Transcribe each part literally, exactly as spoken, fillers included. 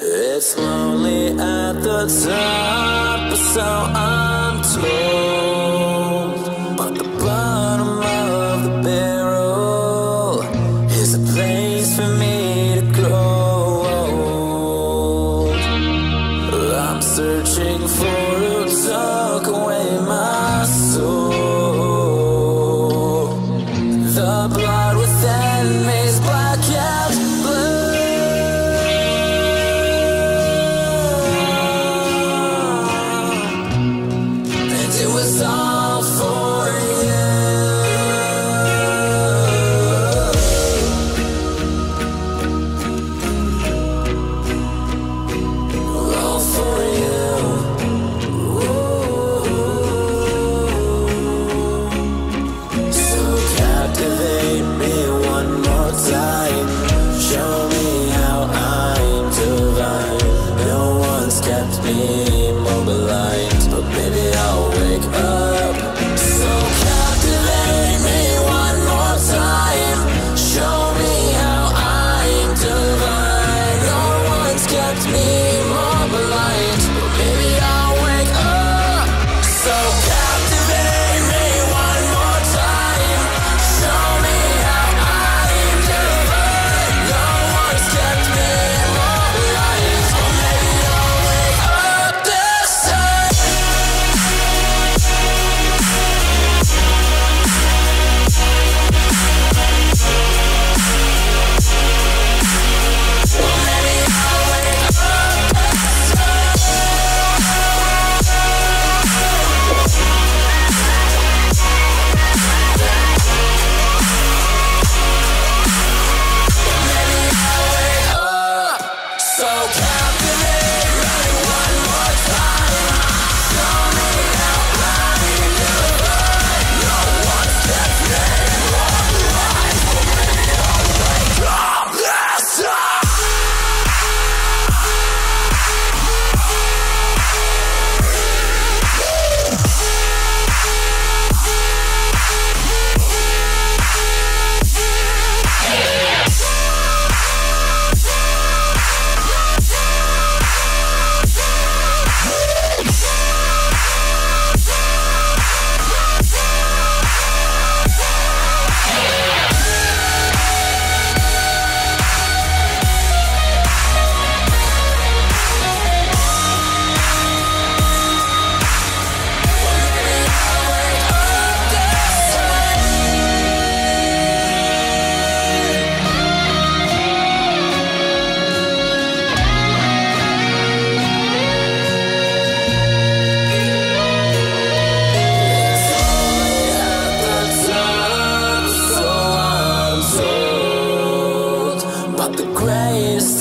It's lonely at the top, so I'm told, but the bottom of the barrel is a place for me to grow old. I'm searching for who took away my soul. The blood within me is black and blue. Mobilized, but maybe I'll wake up. So captivate me one more time. Show me how I'm divine. No one's kept me mobilized, but maybe I'll wake up. So captivate me one more time. Show me how I'm divine. No one's kept me mobilized, but maybe I'll wake up.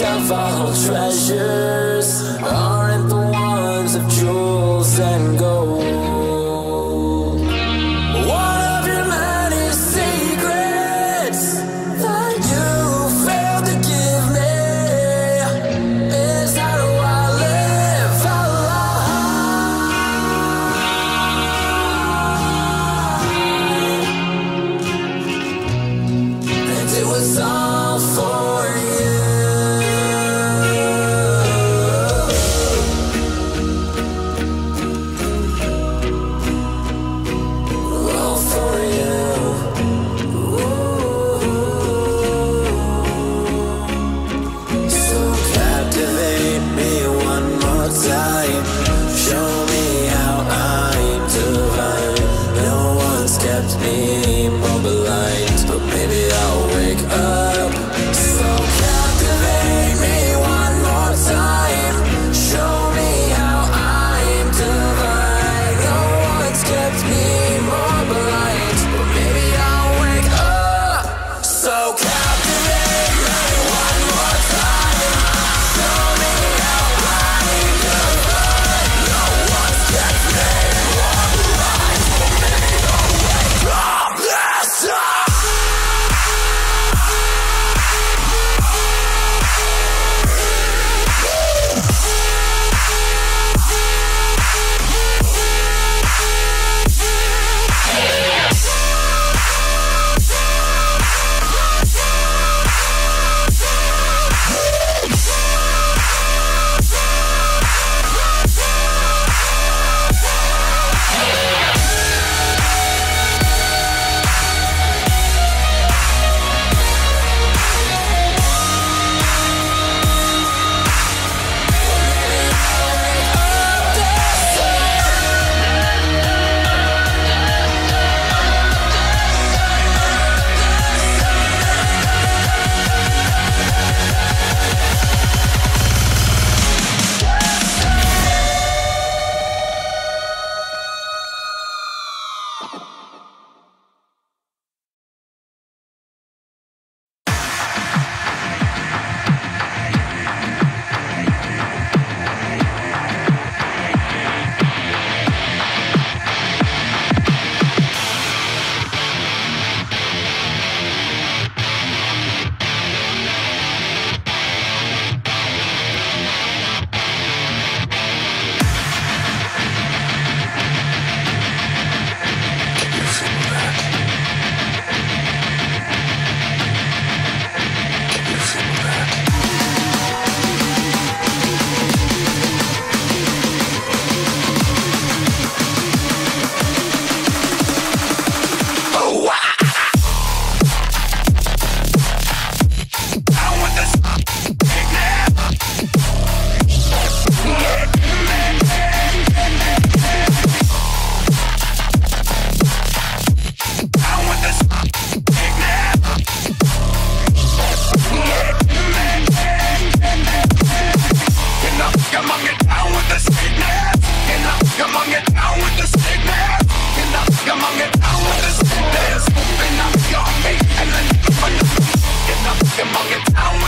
Of all treasures aren't the ones of jewels and gold. One of your many secrets that you failed to give me is how do I live a lie. And it was all for you.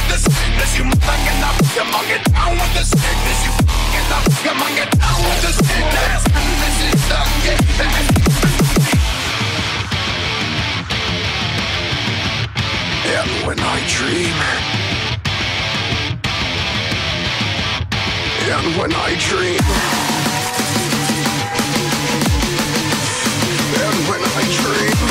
with the sickness, you must not get up, you must get down with the sickness, you get up, you must get down with the sickness. This is the game. And when I dream, and when I dream, and when I dream.